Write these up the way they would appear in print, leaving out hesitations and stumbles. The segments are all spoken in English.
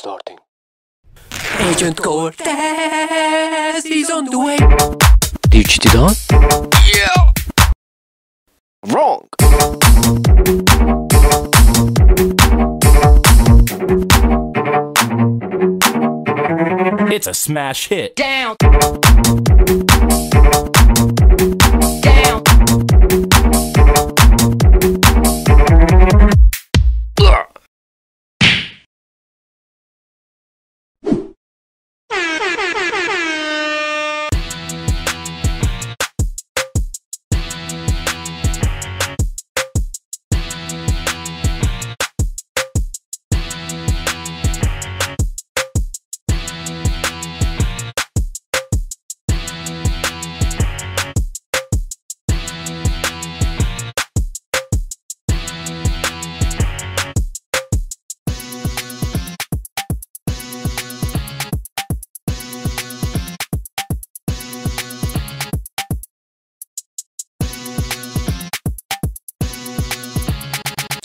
Starting. Agent Cortez is on the way. Did you do that? Yeah. Wrong. It's a smash hit. Down. Down.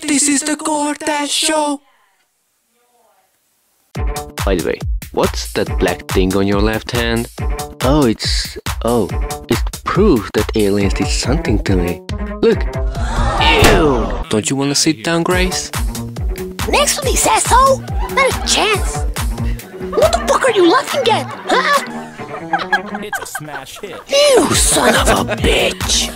This is the Cortez show. By the way, what's that black thing on your left hand? Oh, it proves that aliens did something to me. Look. Ew. Don't you want to sit down, Grace? Next to this asshole? Not a chance. What the fuck are you laughing at? Huh? It's a smash hit. You son of a bitch.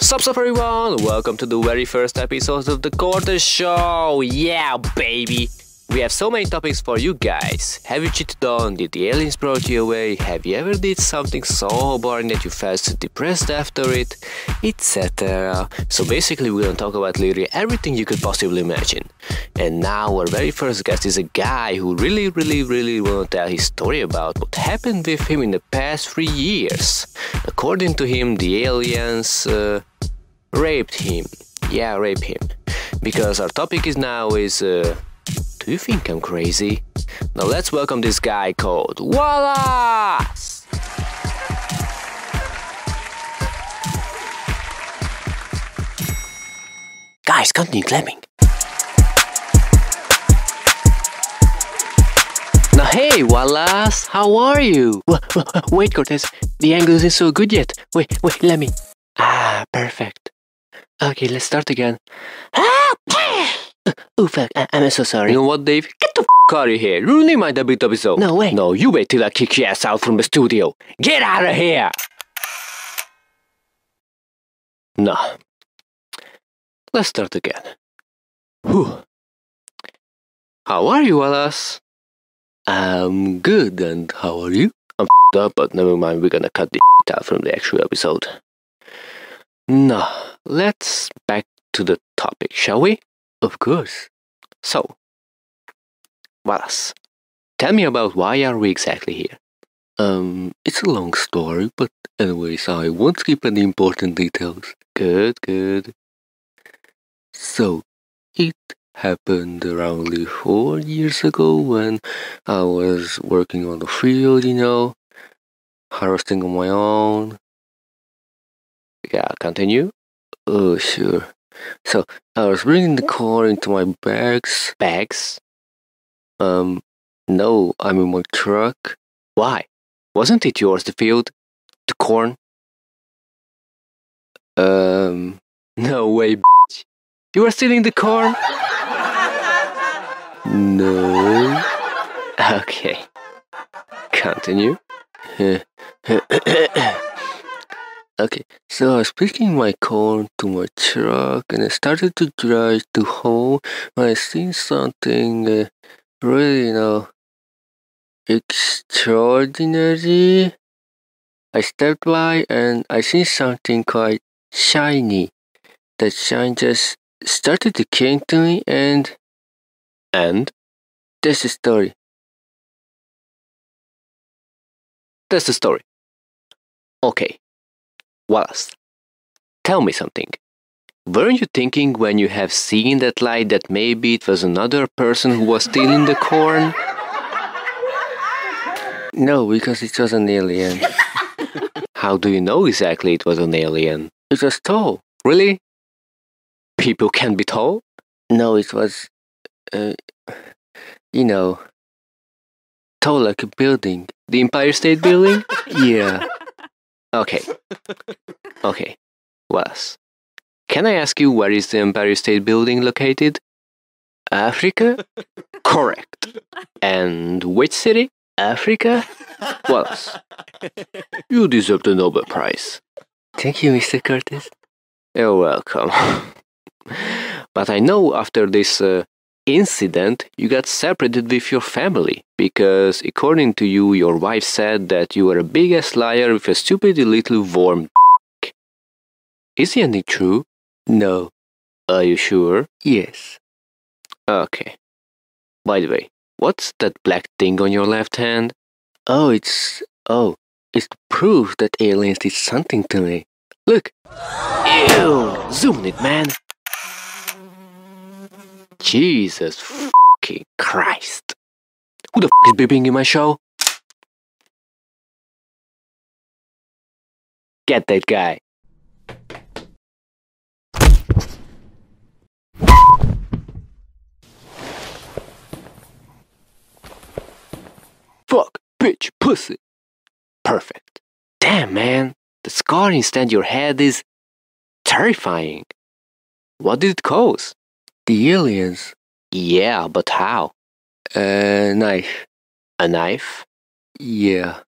Sup everyone, welcome to the very first episode of the Cortez show. Yeah baby, we have so many topics for you guys. Have you cheated on? Did the aliens brought you away? Have you ever did something so boring that you felt depressed after it? Etc. So basically we're gonna talk about literally everything you could possibly imagine. And now our very first guest is a guy who really wanna tell his story about what happened with him in the past 3 years. According to him, the aliens raped him. Yeah, rape him. Because our topic is now is do you think I'm crazy? Now let's welcome this guy called Wallace! Guys, continue clapping. Now hey Wallace, how are you? Wait Cortez, the angle isn't so good yet. Wait, let me... Ah, perfect. Okay, let's start again. Oh fuck, I'm so sorry. You know what, Dave? Get the f*** out of here. Ruining my debut episode. No way. No, you wait till I kick your ass out from the studio. Get out of here. No. Let's start again. Whew. How are you, Wallace? I'm good, and how are you? I'm f***ed up, but never mind. We're gonna cut the shit out from the actual episode. No, let's back to the topic, shall we? Of course. So, Wallace, tell me about why are we exactly here? It's a long story, but anyways, I won't skip any important details. Good. So, it happened around 4 years ago when I was working on the field, you know, harvesting on my own. Yeah, continue? Oh, sure. So, I was bringing the car into my bags. Bags? No, I'm in my truck. Why? Wasn't it yours, the field? The corn? No way, bitch. You were stealing the corn? No. Okay. Continue. Okay, so I was picking my corn to my truck and I started to drive to home when I seen something really, you know, extraordinary. I stepped by and I seen something quite shiny. That shine just started to came to me and? That's the story. That's the story. Okay. Wallace, tell me something. Weren't you thinking when you have seen that light that maybe it was another person who was stealing the corn? No, because it was an alien. How do you know exactly it was an alien? It was tall. Really? People can be tall? No, it was... you know, tall like a building. The Empire State Building? Yeah. Okay. Okay. Was. Can I ask you where is the Empire State Building located? Africa? Correct. And which city? Africa? Was. You deserve the Nobel Prize. Thank you, Mr. Cortez. You're welcome. But I know after this incident, you got separated with your family, because according to you, your wife said that you were a big-ass liar with a stupid little worm. Isn't it true? No. Are you sure? Yes. Okay. By the way, what's that black thing on your left hand? Oh, it's proof that aliens did something to me. Look! Ew! Zoom it, man! Jesus fucking Christ! Who the f*** is beeping in my show? Get that guy! Fuck, bitch, pussy! Perfect. Damn, man! The scar inside your head is terrifying. What did it cause? The aliens. Yeah, but how? A knife. A knife? Yeah.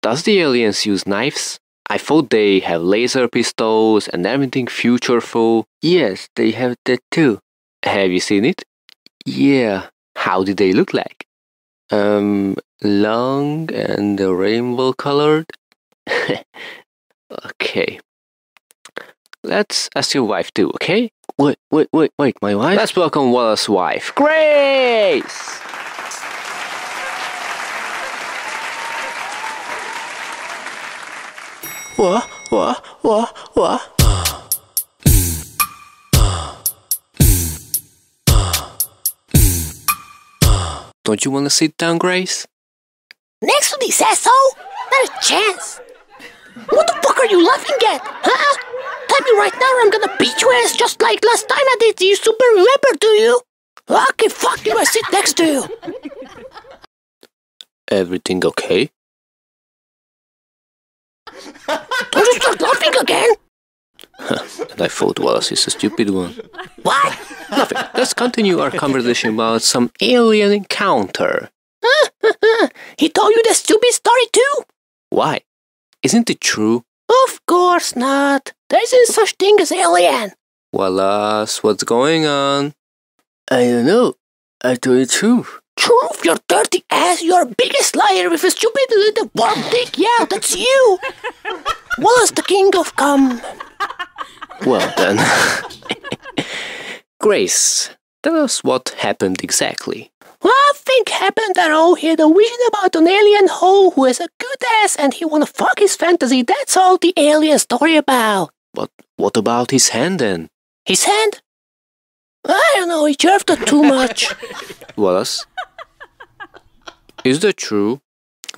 Does the aliens use knives? I thought they have laser pistols and everything futureful. Yes, they have that too. Have you seen it? Yeah. How do they look like? Long and rainbow colored? Okay. Let's ask your wife too, okay? Wait, my wife? Let's welcome Wallace's wife, Grace! Don't you wanna sit down, Grace? Next to this asshole? Not a chance! What the fuck are you laughing at? Huh? Tell me right now I'm gonna beat your ass just like last time I did, you super rapper, do you? Okay, fuck you, I sit next to you. Everything okay? Don't you start laughing again? And I thought Wallace is a stupid one. What? Nothing. Let's continue our conversation about some alien encounter. He told you the stupid story too? Why? Isn't it true? Of course not. There isn't such thing as alien. Wallace, what's going on? I don't know. I told you the truth. Truth? Your dirty ass? You're a biggest liar with a stupid little warm dick? Yeah, that's you. Wallace, the king of cum. Well then. Grace, tell us what happened exactly. Nothing happened at all. He had a vision about an alien hoe who has a good ass and he wanna fuck his fantasy. That's all the alien story about. But what about his hand then? His hand? I don't know, he jerked it too much. Wallace? Is that true?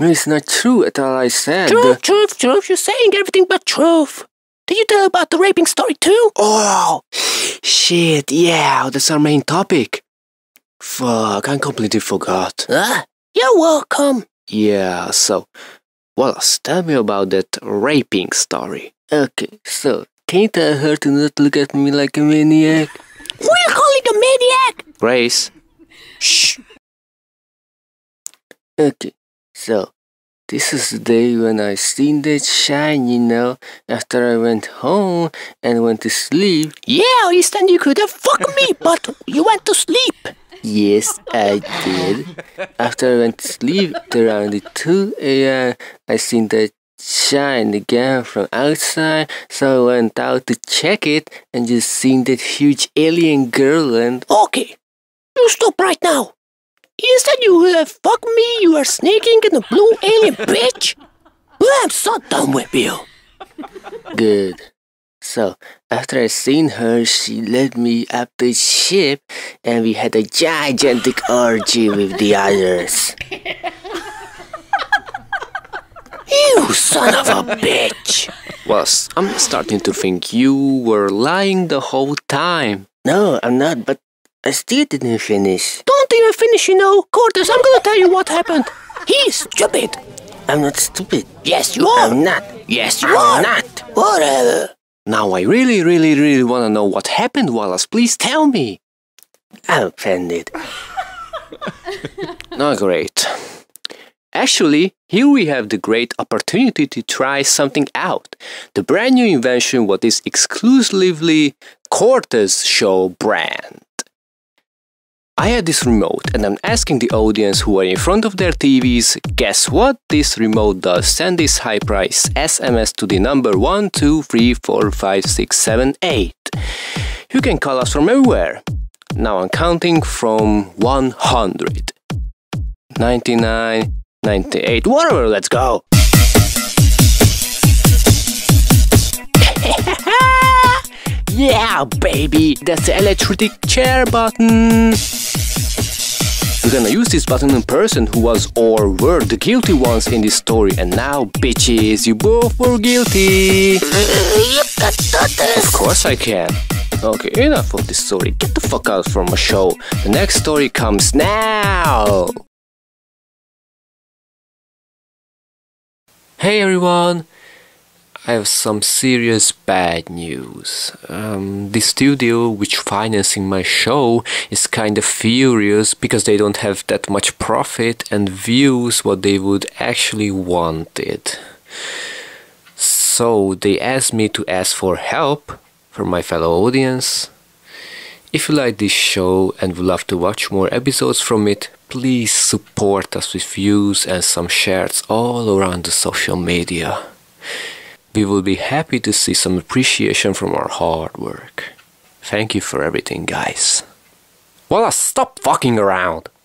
It's not true at all, I said. Truth, you're saying everything but truth. Did you tell about the raping story too? Oh, shit, yeah, that's our main topic. Fuck, I completely forgot. You're welcome. Yeah, so, Wallace, tell me about that raping story. Okay, so, can't I hurt to not look at me like a maniac? Who are you calling a maniac? Grace. Shh. Okay, so, this is the day when I seen that shine, you know, after I went home and went to sleep. Yeah, you said you could have fucked me, but you went to sleep. Yes, I did. After I went to sleep around 2 a.m., I seen the shine again from outside, so I went out to check it and just seen that huge alien girl and... Okay, you stop right now. Instead you fuck me, you are sneaking in a blue alien bitch. I'm so done with you. Good. So, after I seen her, she led me up the ship and we had a gigantic orgy with the others. You son of a bitch! Wallace, I'm starting to think you were lying the whole time. No, I'm not, but I still didn't finish. Don't even finished, you know. Cortez, I'm gonna tell you what happened. He's stupid. I'm not stupid. Yes, you are. I'm not. Yes, you are. I'm not. Whatever. Now I really want to know what happened, Wallace. Please tell me. I'm offended. Not great. Actually, here we have the great opportunity to try something out. The brand new invention what is exclusively Cortez Show brand. I had this remote and I'm asking the audience who are in front of their TVs, guess what this remote does? Send this high price SMS to the number 1 2 3 4 5 6 7 8. You can call us from everywhere. Now I'm counting from 100. 99, 98, whatever, let's go! Yeah, baby! That's the electric chair button! We're gonna use this button in person who was or were the guilty ones in this story, and now, bitches, you both were guilty! Of course I can! Okay, enough of this story, get the fuck out from my show! The next story comes now! Hey everyone! I have some serious bad news. The studio which financing my show is kinda furious because they don't have that much profit and views what they would actually wanted. So they asked me to ask for help from my fellow audience. If you like this show and would love to watch more episodes from it, please support us with views and some shares all around the social media. We will be happy to see some appreciation from our hard work. Thank you for everything, guys. Wallace, stop fucking around!